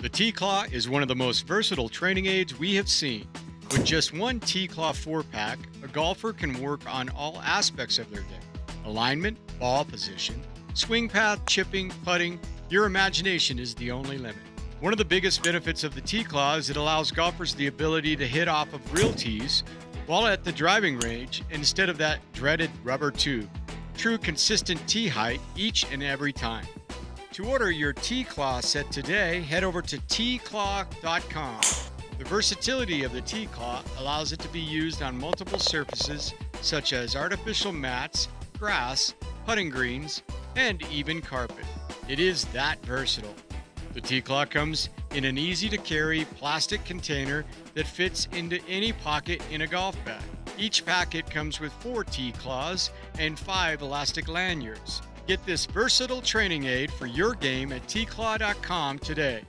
The TeeClaw is one of the most versatile training aids we have seen. With just one TeeClaw 4-pack, a golfer can work on all aspects of their game. Alignment, ball position, swing path, chipping, putting, your imagination is the only limit. One of the biggest benefits of the TeeClaw is it allows golfers the ability to hit off of real tees while at the driving range instead of that dreaded rubber tube. True consistent tee height each and every time. To order your TeeClaw set today, head over to TeeClaw.com. The versatility of the TeeClaw allows it to be used on multiple surfaces such as artificial mats, grass, putting greens, and even carpet. It is that versatile. The TeeClaw comes in an easy-to-carry plastic container that fits into any pocket in a golf bag. Each packet comes with 4 TeeClaws and 5 elastic lanyards. Get this versatile training aid for your game at TeeClaw.com today.